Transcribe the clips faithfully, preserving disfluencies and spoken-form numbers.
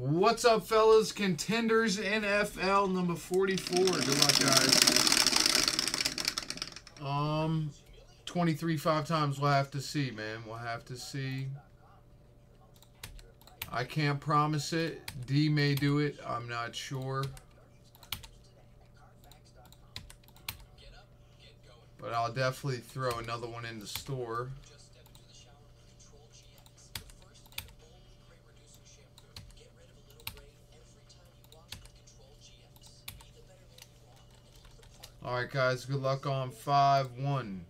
What's up, fellas? Contenders N F L number forty-four. Good luck, guys. Um, twenty-three five times. We'll have to see, man. We'll have to see. I can't promise it. D may do it. I'm not sure. But I'll definitely throw another one in the store. Alright, guys, good luck on five. One,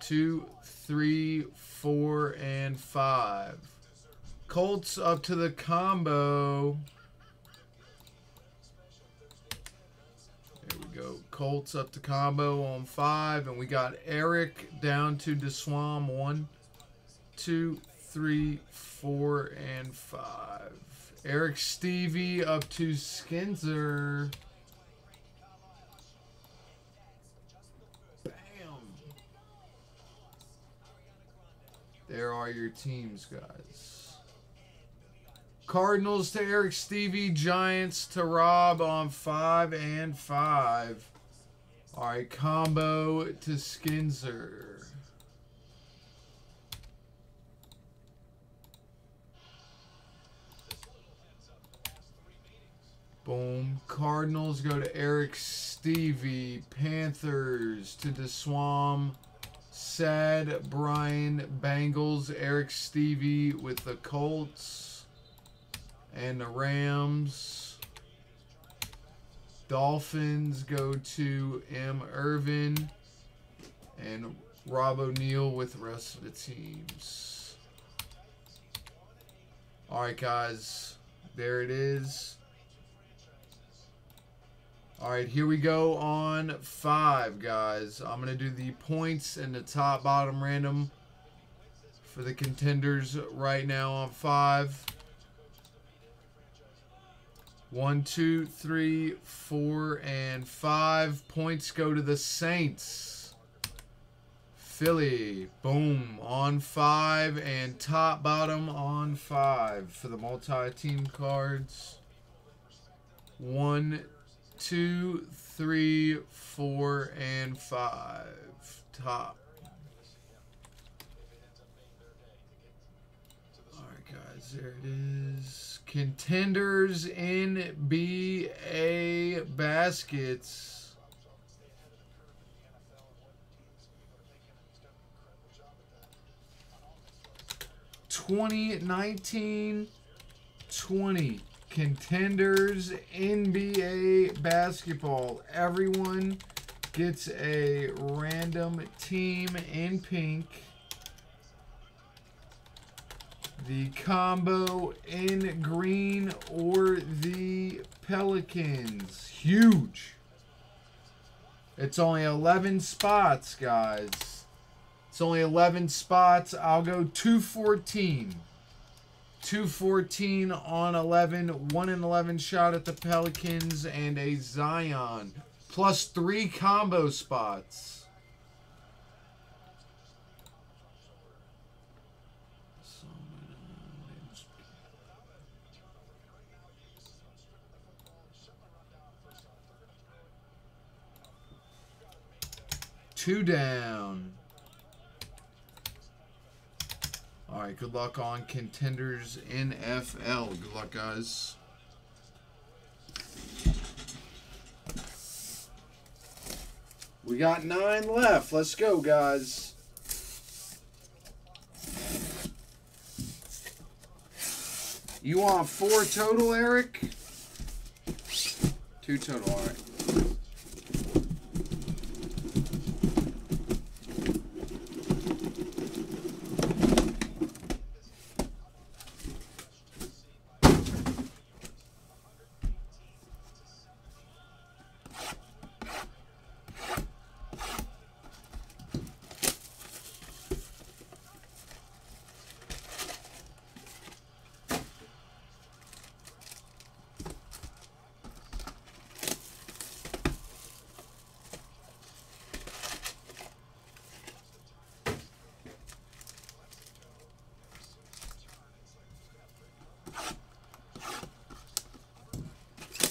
two, three, four, and five. Colts up to the combo. There we go. Colts up to combo on five. And we got Eric down to DeSwam. One, two, three, four, and five. Eric Stevie up to Skinzer. There are your teams, guys. Cardinals to Eric Stevie. Giants to Rob on five and five. All right, combo to Skinzer. Boom. Cardinals go to Eric Stevie. Panthers to DeSwam. Sad Brian Bengals, Eric Stevie with the Colts and the Rams. Dolphins go to M. Irvin and Rob O'Neal with the rest of the teams. All right, guys, there it is. All right, here we go on five, guys. I'm going to do the points and the top-bottom random for the contenders right now on five. One, two, three, four, and five. Points go to the Saints. Philly, boom, on five, and top-bottom on five for the multi-team cards. One, two. Two, three, four, and five. Top. All right, guys, there it is. Contenders N B A baskets. twenty nineteen twenty. Contenders N B A basketball. Everyone gets a random team in pink. The combo in green or the Pelicans. Huge. It's only eleven spots, guys. It's only eleven spots. I'll go two fourteen. two fourteen on eleven, one in eleven shot at the Pelicans, and a Zion. Plus three combo spots. Two down. All right, good luck on Contenders N F L. Good luck, guys. We got nine left. Let's go, guys. You want four total, Eric? Two total, all right.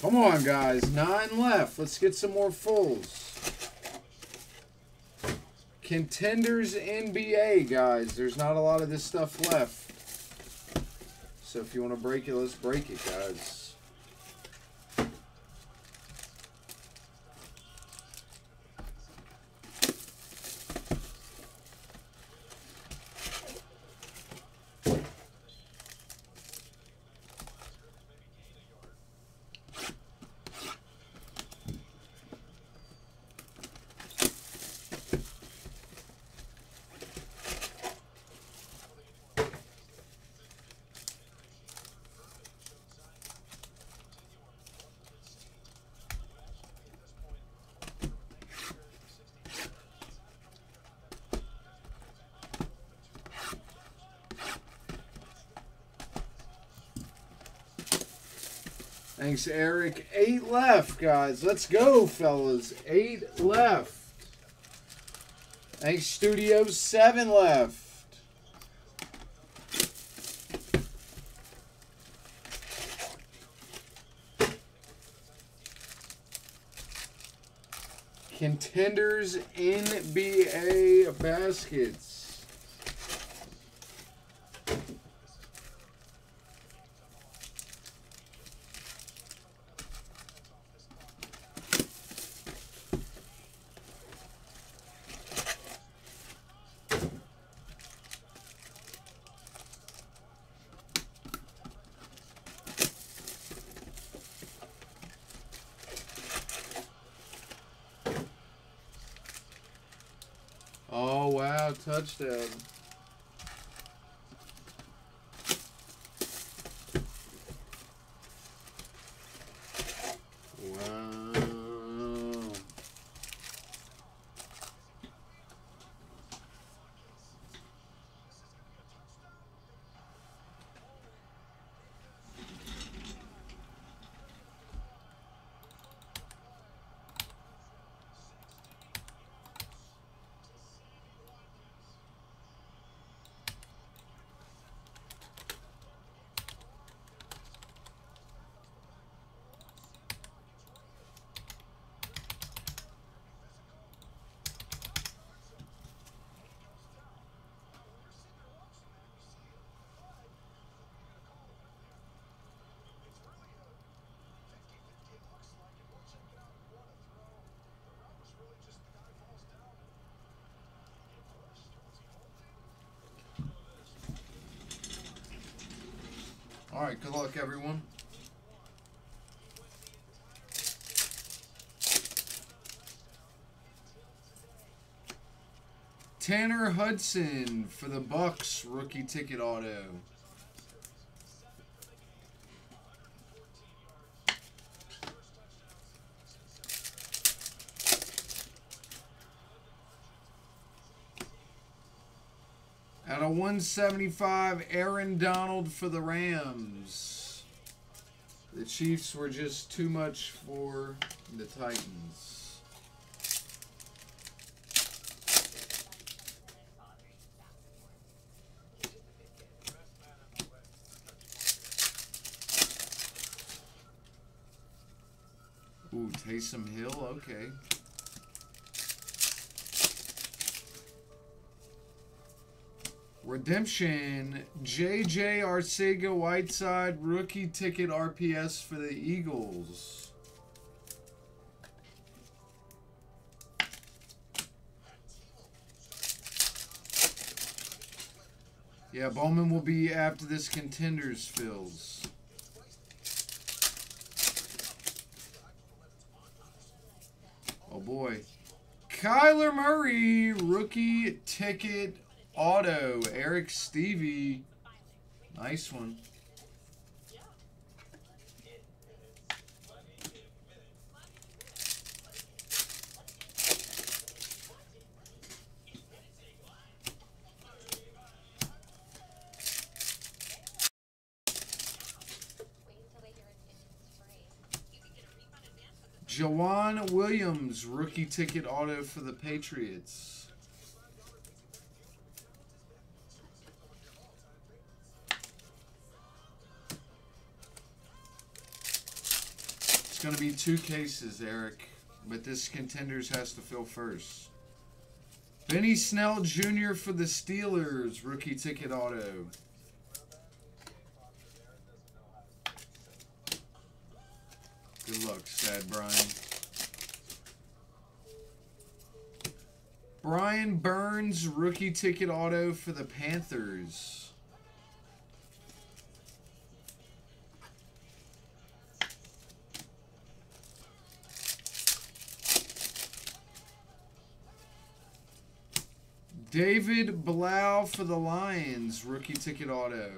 Come on, guys. Nine left. Let's get some more fulls. Contenders N B A, guys. There's not a lot of this stuff left. So if you want to break it, let's break it, guys. Thanks, Eric. Eight left, guys. Let's go, fellas. Eight left. Thanks, Studio. Seven left. Contenders N B A baskets. Oh, wow, touchdown. Wow. All right, good luck, everyone. Tanner Hudson for the Bucks, rookie ticket auto. At a one seventy-five, Aaron Donald for the Rams. The Chiefs were just too much for the Titans. Ooh, Taysom Hill, okay. Redemption, J J Arcega-Whiteside, rookie ticket R P S for the Eagles. Yeah, Bowman will be after this Contenders fills. Oh boy. Kyler Murray, rookie ticket auto, Eric Stevie. Nice one. Jawan Williams, rookie ticket auto for the Patriots. going to be two cases, Eric, but this Contenders has to fill first. Benny Snell Junior for the Steelers, rookie ticket auto. Good luck, Sad Brian. Brian Burns, rookie ticket auto for the Panthers. David Blau for the Lions, rookie ticket auto.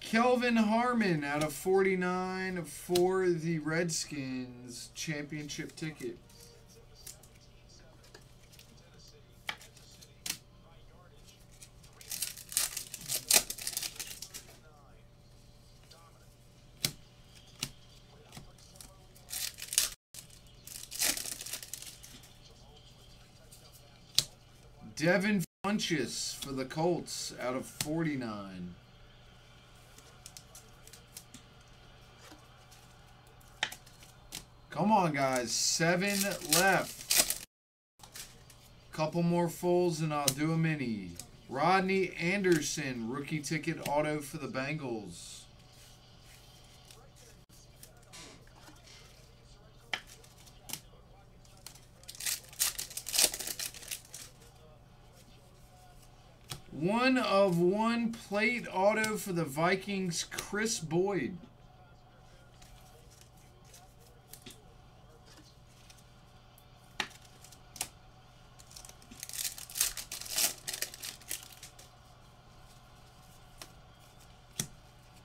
Kelvin Harmon out of forty-nine for the Redskins, championship ticket. Devin Funches for the Colts out of forty-nine. Come on, guys. Seven left. Couple more fulls and I'll do a mini. Rodney Anderson, rookie ticket auto for the Bengals. One of one plate auto for the Vikings, Chris Boyd.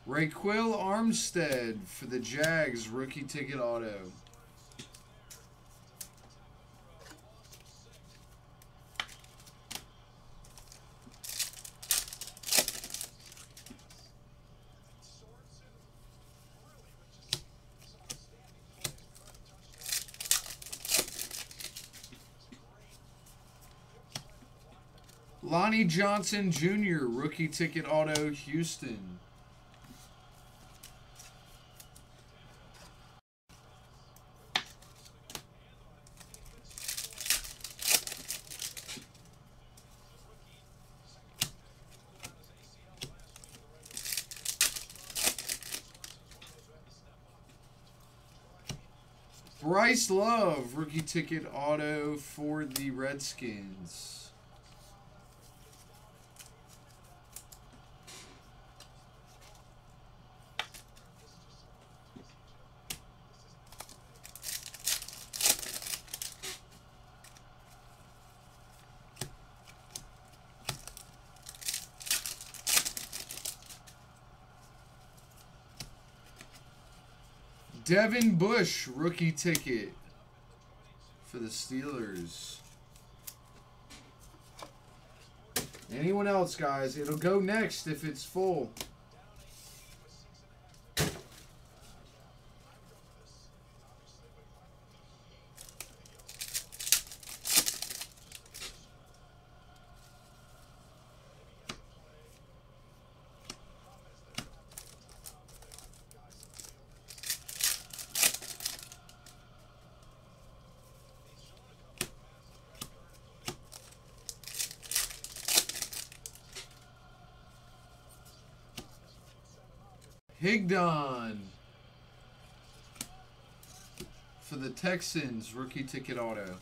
Rayquill Armstead for the Jags, rookie ticket auto. Johnny Johnson Junior, rookie ticket auto, Houston. Bryce Love, rookie ticket auto for the Redskins. Devin Bush, rookie ticket for the Steelers. Anyone else, guys? It'll go next if it's full. Higdon for the Texans, rookie ticket auto.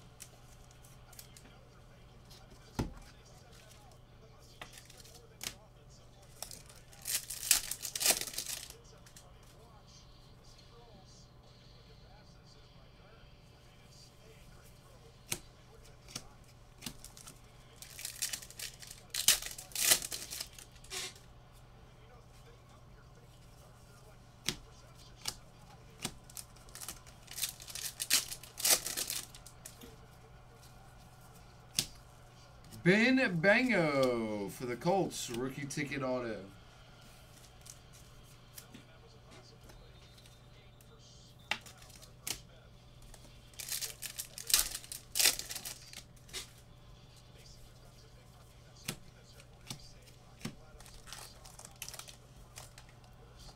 Ben Bango for the Colts, rookie ticket auto.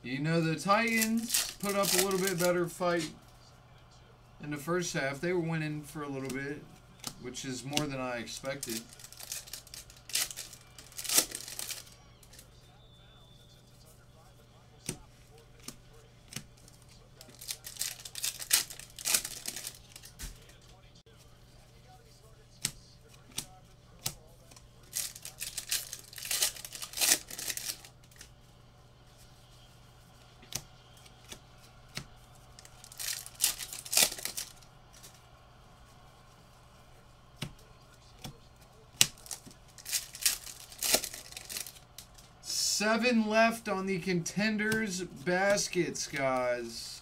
You know, the Titans put up a little bit better fight in the first half. They were winning for a little bit, which is more than I expected. Seven left on the Contenders baskets, guys.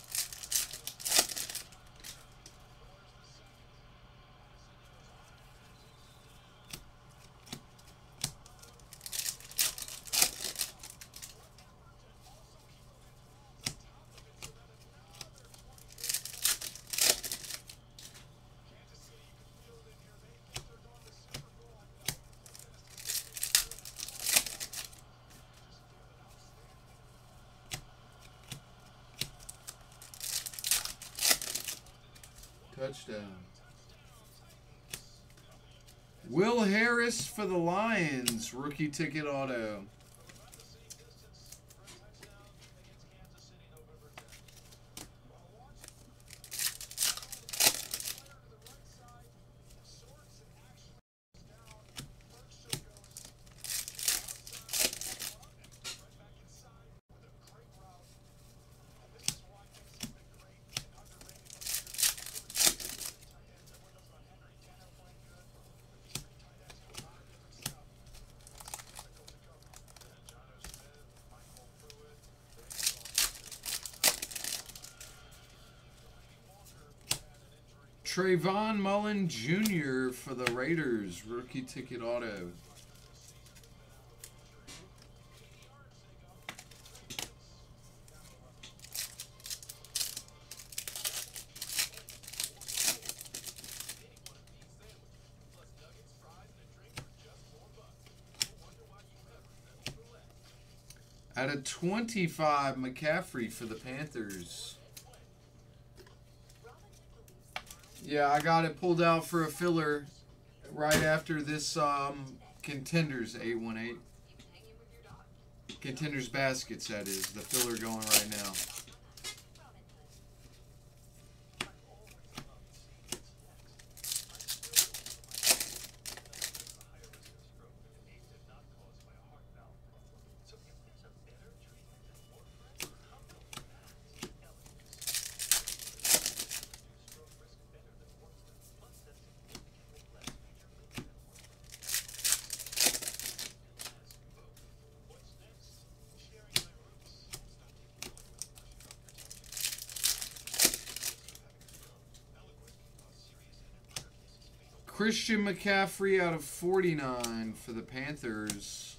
Touchdown. Will Harris for the Lions, rookie ticket auto. Trayvon Mullen Junior for the Raiders, rookie ticket auto. Out of twenty-five, McCaffrey for the Panthers. Yeah, I got it pulled out for a filler right after this um, Contenders eight one eight. Contenders baskets, that is. The filler going right now. Christian McCaffrey out of forty-nine for the Panthers.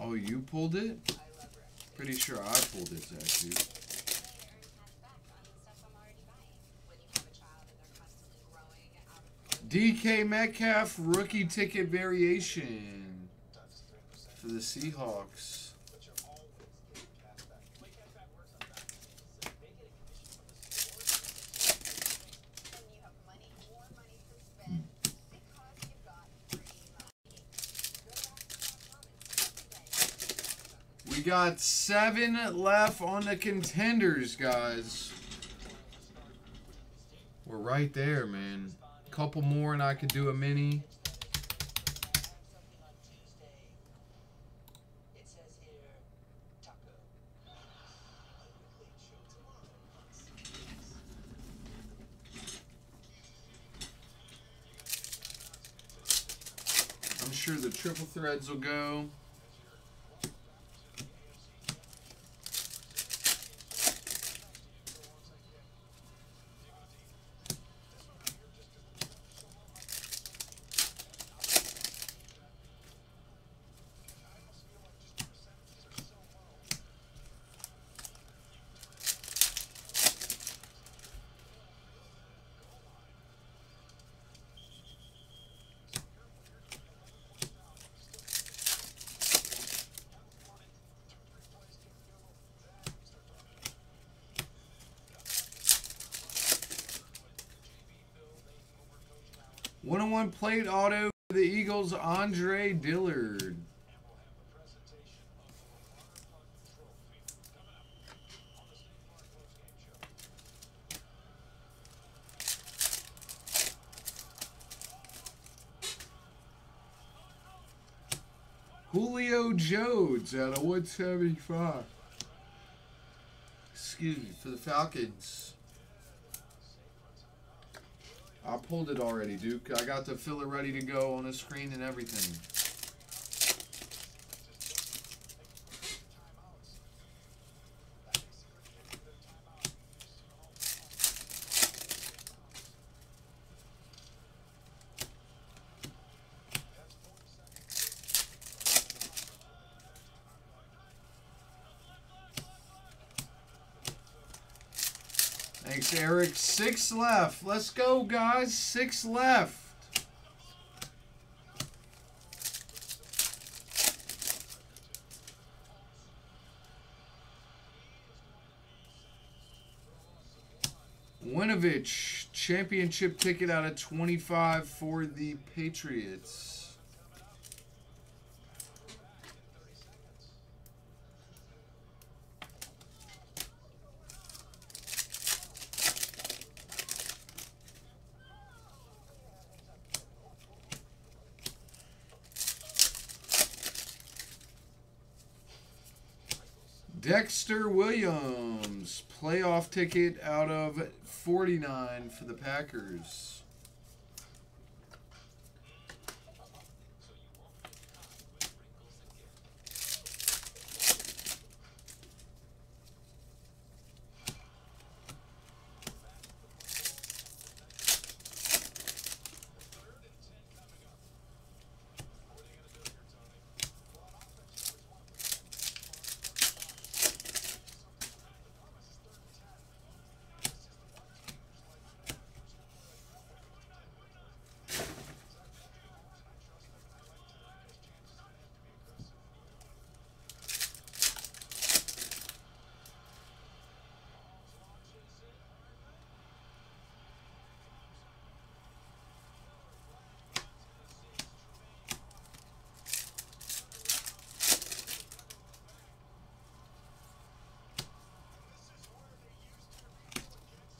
Oh, you pulled it? Pretty sure I pulled it, actually. D K Metcalf, rookie ticket variation for the Seahawks. We got seven left on the Contenders, guys. We're right there, man. Couple more and I could do a mini. I'm sure the triple threads will go. one oh one plate auto for the Eagles, Andre Dillard. Julio Jones out of one seventy-five. Excuse me, for the Falcons. I pulled it already, Duke. I got the filler ready to go on the screen and everything. Thanks, Eric. Six left. Let's go, guys. Six left. Winovich, championship ticket out of twenty-five for the Patriots. Dexter Williams, playoff ticket out of forty-nine for the Packers.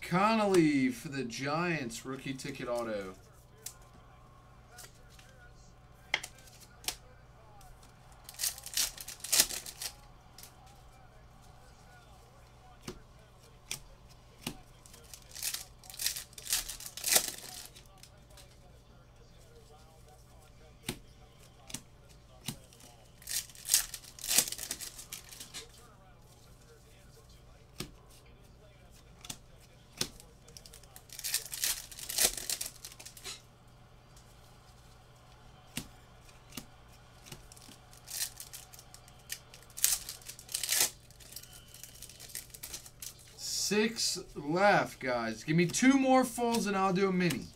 Connolly for the Giants, rookie ticket auto. Six left, guys. Give me two more fulls and I'll do a mini.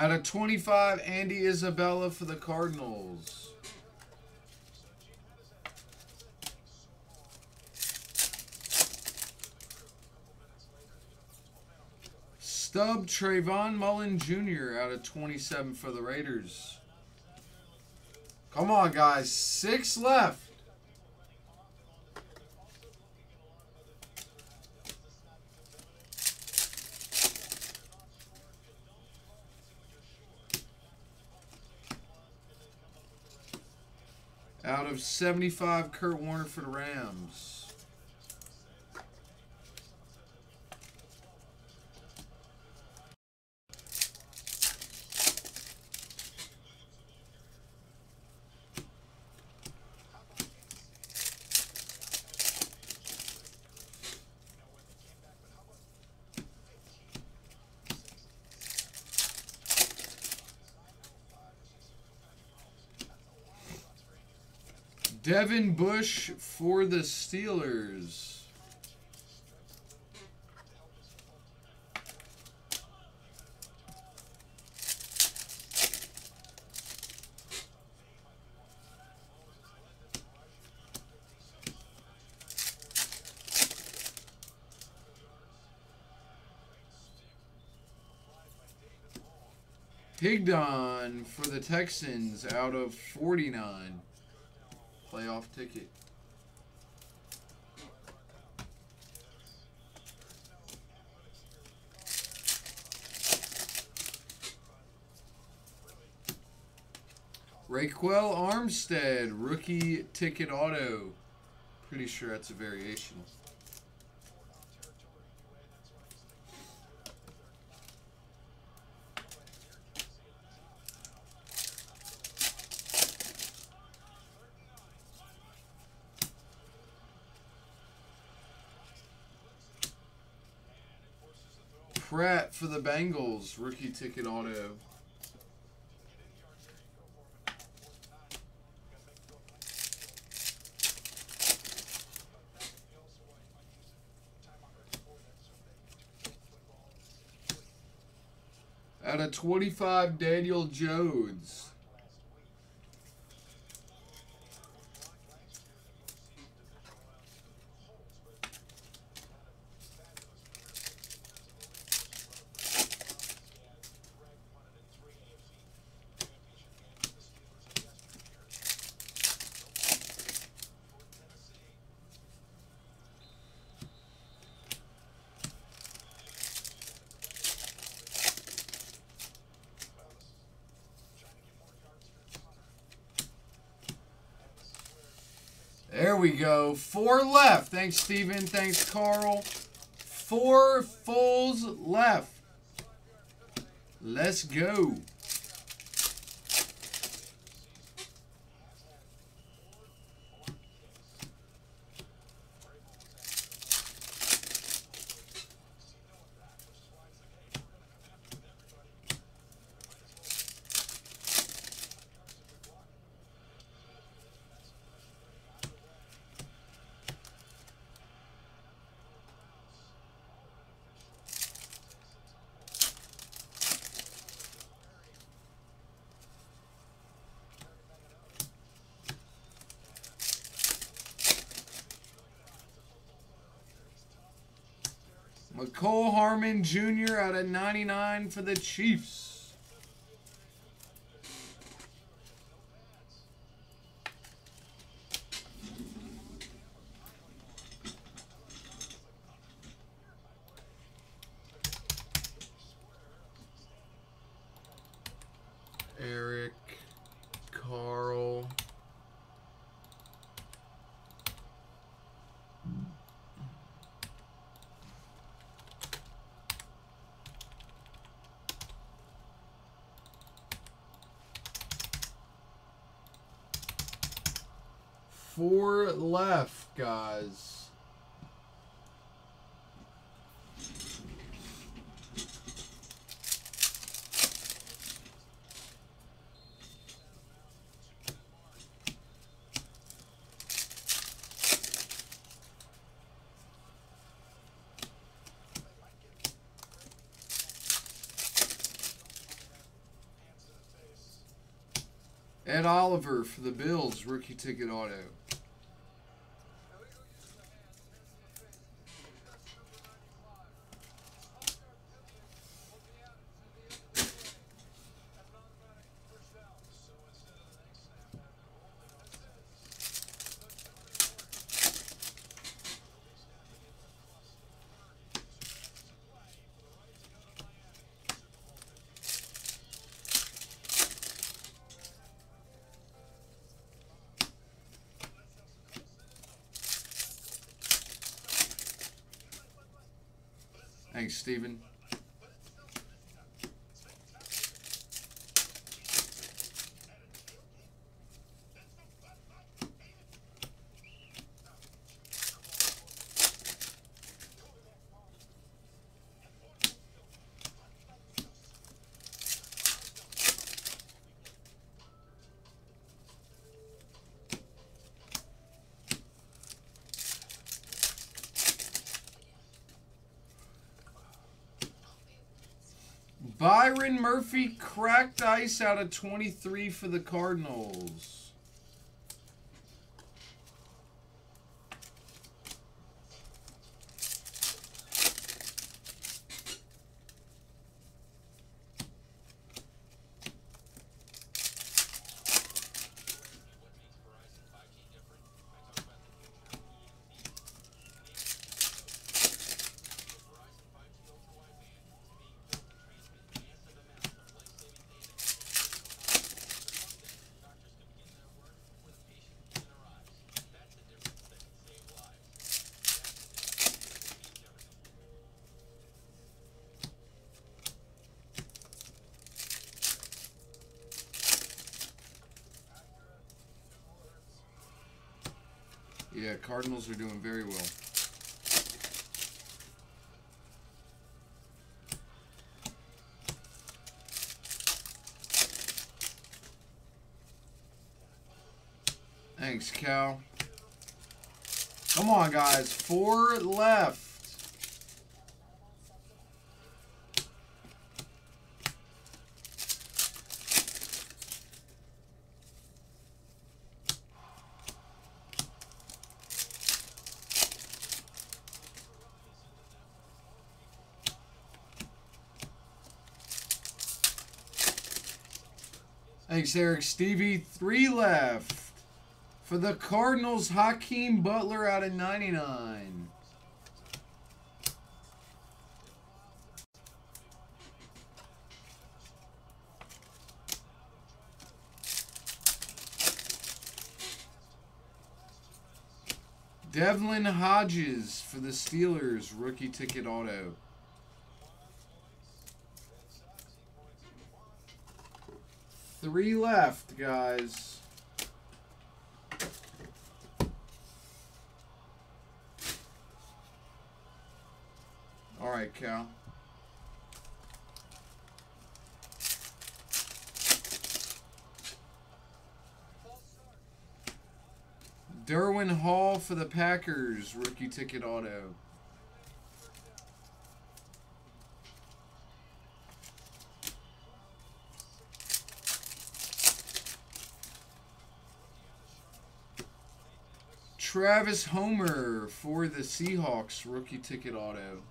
Out of twenty-five, Andy Isabella for the Cardinals. Stub Trayvon Mullen Junior out of twenty-seven for the Raiders. Come on, guys. Six left. Out of seventy-five, Kurt Warner for the Rams. Devin Bush for the Steelers. Higdon for the Texans out of forty-nine. Playoff ticket. Rayquill Armstead, rookie ticket auto. Pretty sure that's a variation. Pratt for the Bengals, rookie ticket auto. Out of twenty-five, Daniel Jones. There we go. Four left. Thanks, Steven. Thanks, Carl. Four fulls left. Let's go. Cole Harmon Junior out of ninety-nine for the Chiefs. Eric, Carl. Four left, guys. Ed Oliver for the Bills, rookie ticket auto. Thanks, Steven. Byron Murphy, cracked ice out of twenty-three for the Cardinals. Yeah, Cardinals are doing very well. Thanks, Cal. Come on, guys. Four left. Thanks, Eric Stevie. Three left. For the Cardinals, Hakeem Butler out of ninety-nine. Devlin Hodges for the Steelers, rookie ticket auto. Three left, guys. All right, Cal. Derwin Hall for the Packers, rookie ticket auto. Travis Homer for the Seahawks, rookie ticket auto.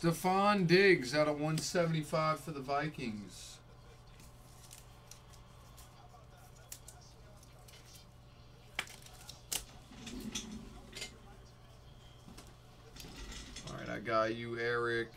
Stephon Diggs out of one seventy-five for the Vikings. All right, I got you, Eric.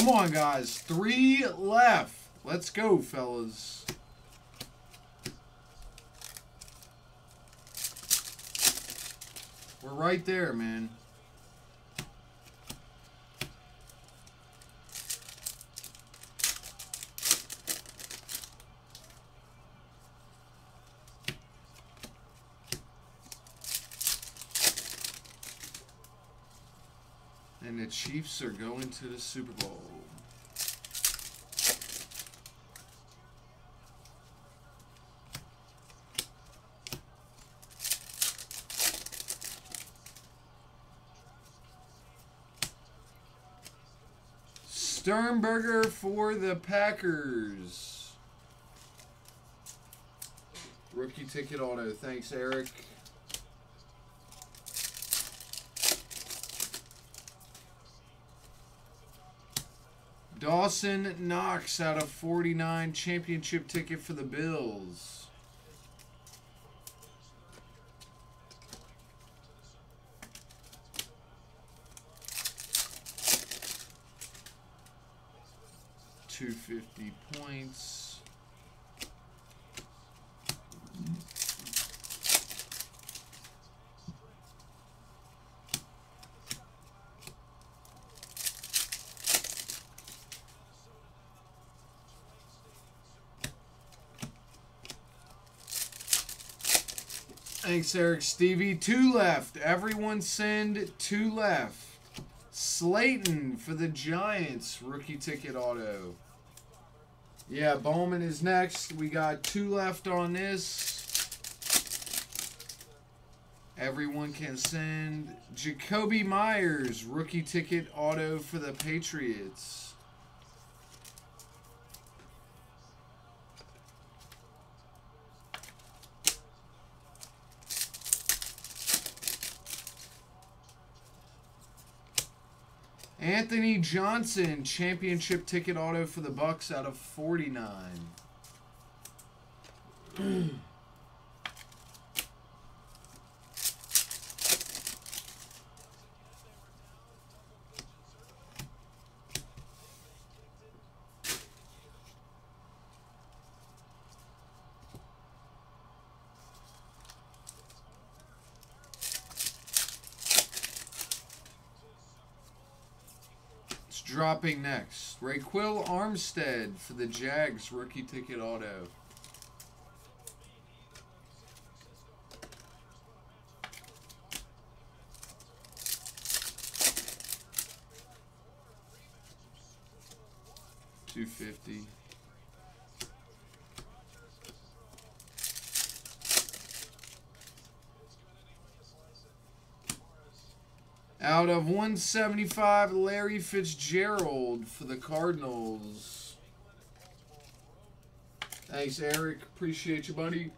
Come on, guys. Three left. Let's go, fellas. We're right there, man. And the Chiefs are going to the Super Bowl. Sternberger for the Packers. Rookie ticket auto. Thanks, Eric. Dawson Knox out of forty-nine championship ticket for the Bills. two hundred fifty points. Thanks, Eric Stevie. Two left. Everyone send two left. Slayton for the Giants. Rookie ticket auto. Yeah, Bowman is next. We got two left on this. Everyone can send. Jacoby Myers, rookie ticket auto for the Patriots. Anthony Johnson, championship ticket auto for the Bucks out of forty-nine. Dropping next. Rayquill Armstead for the Jags, rookie ticket auto. two fifty. Out of one seventy-five, Larry Fitzgerald for the Cardinals. Thanks, Eric. Appreciate you, buddy.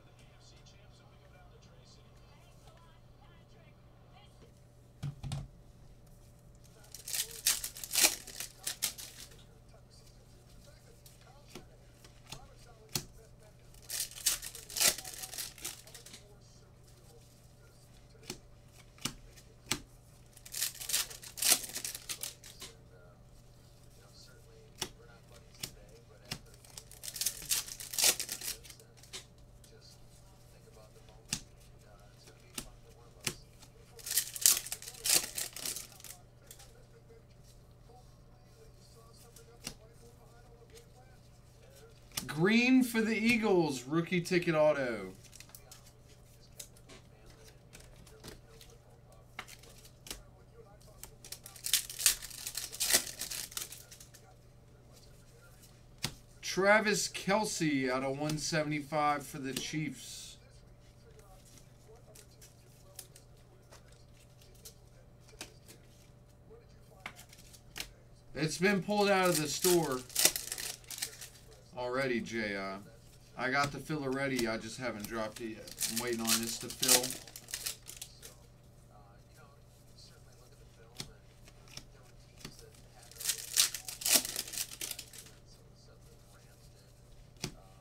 Green for the Eagles, rookie ticket auto. Travis Kelce out of one seventy-five for the Chiefs. It's been pulled out of the store already, Jay. Uh, I got the filler ready. I just haven't dropped it yet. I'm waiting on this to fill.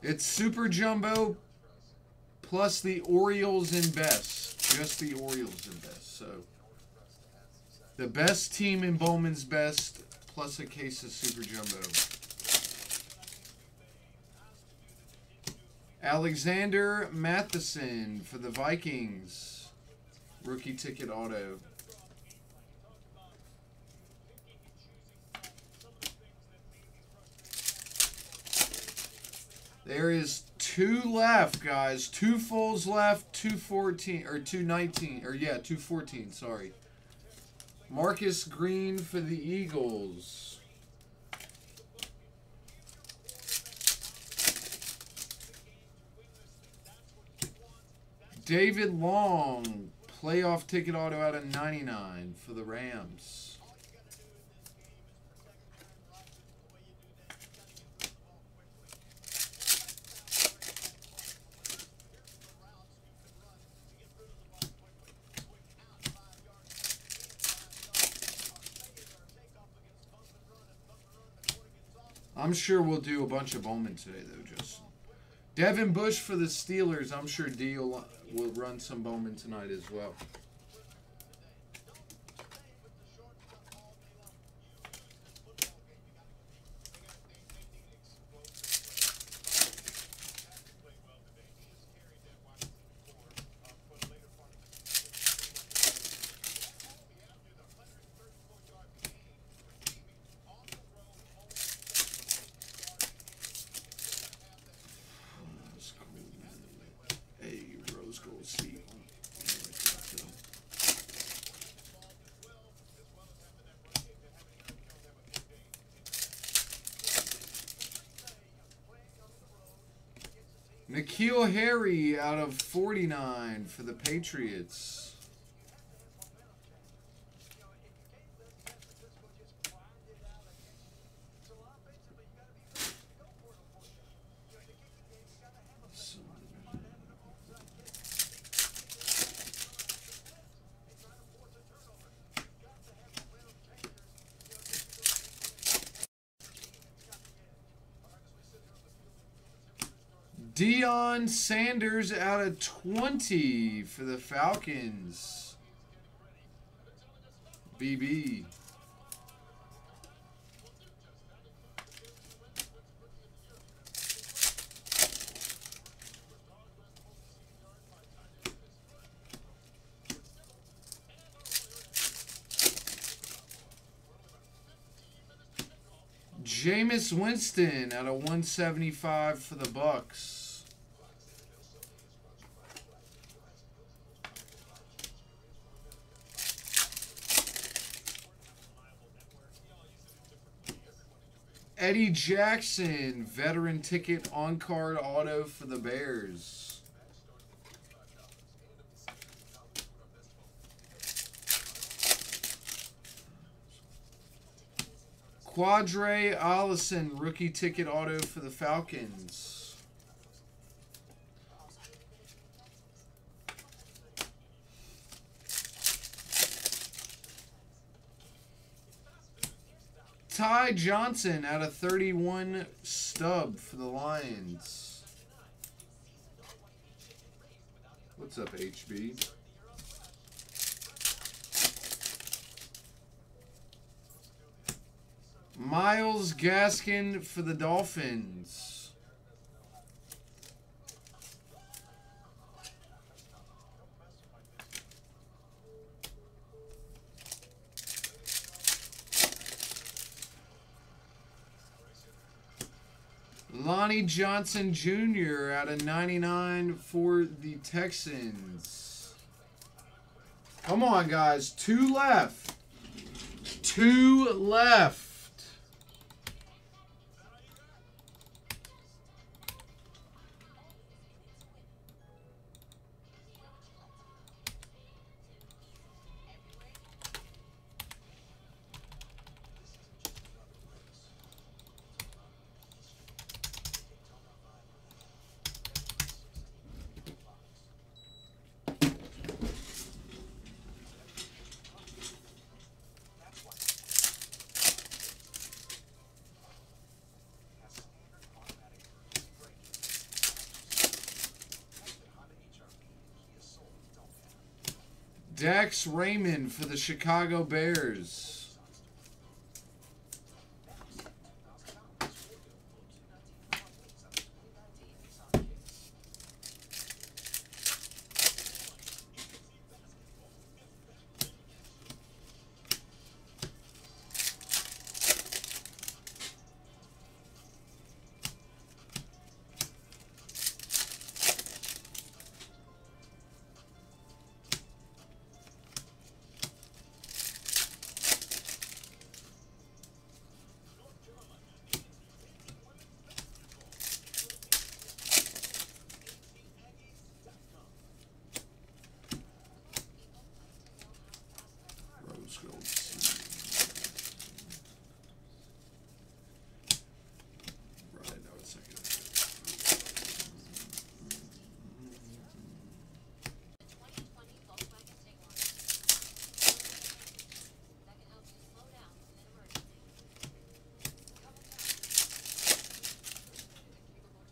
It's Super Jumbo plus the Orioles in best. Just the Orioles in best. So the best team in Bowman's best plus a case of Super Jumbo. Alexander Matheson for the Vikings. Rookie ticket auto. There is two left, guys. Two fulls left, two fourteen, or two nineteen, or yeah, two fourteen, sorry. Marcus Green for the Eagles. David Long, playoff ticket auto out of ninety-nine for the Rams. I'm sure we'll do a bunch of Bowman today, though, Justin. Devin Bush for the Steelers. I'm sure D will, will run some Bowman tonight as well. Nikhil Harry out of forty-nine for the Patriots. Deion Sanders out of twenty for the Falcons. B B. Jameis Winston out of one seventy-five for the Bucks. Eddie Jackson, veteran ticket on card auto for the Bears. Quadre Allison, rookie ticket auto for the Falcons. Ty Johnson out of thirty-one stub for the Lions. What's up, H B? Miles Gaskin for the Dolphins. Johnny Johnson Junior out of ninety-nine for the Texans. Come on, guys. Two left. Two left. Dax Raymond for the Chicago Bears.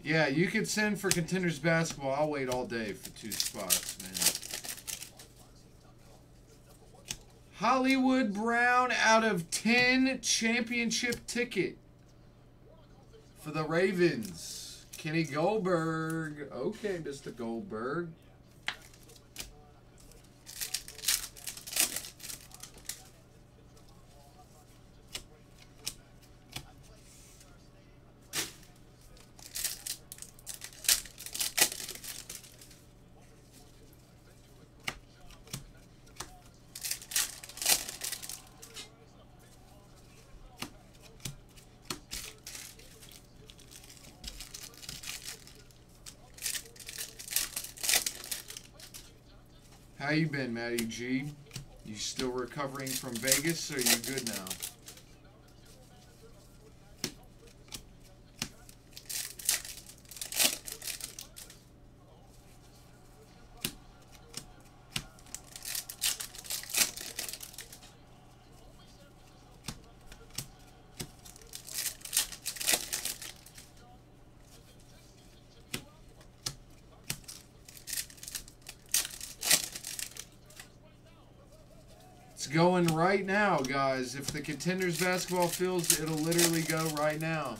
Yeah, you could send for Contenders basketball. I'll wait all day for two spots, man. Hollywood Brown out of ten championship ticket for the Ravens. Kenny Goldberg. Okay, Mister Goldberg. How you been, Matty G? You still recovering from Vegas, or are you good now? Going right now, guys. If the Contenders basketball fills, it'll literally go right now.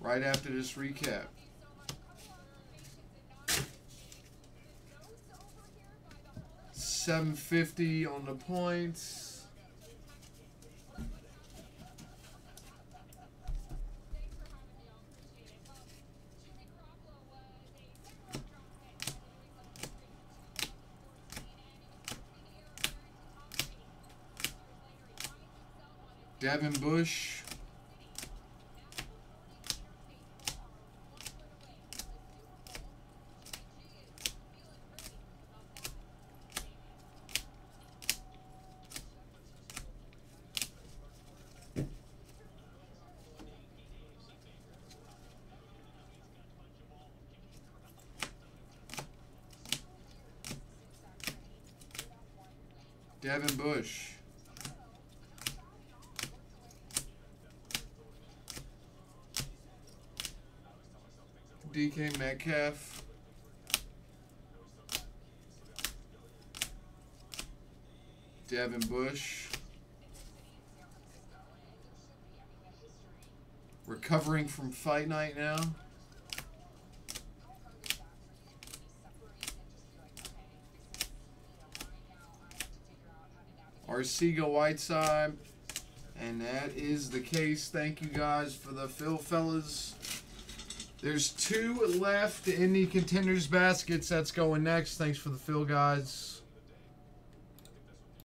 Right after this recap. seven fifty on the points. Devin Bush. Devin Bush. D K Metcalf. Devin Bush. Recovering from fight night now. Arcega-Whiteside. And that is the case. Thank you guys for the fill, fellas. There's two left in the Contenders baskets. That's going next. Thanks for the fill, guys.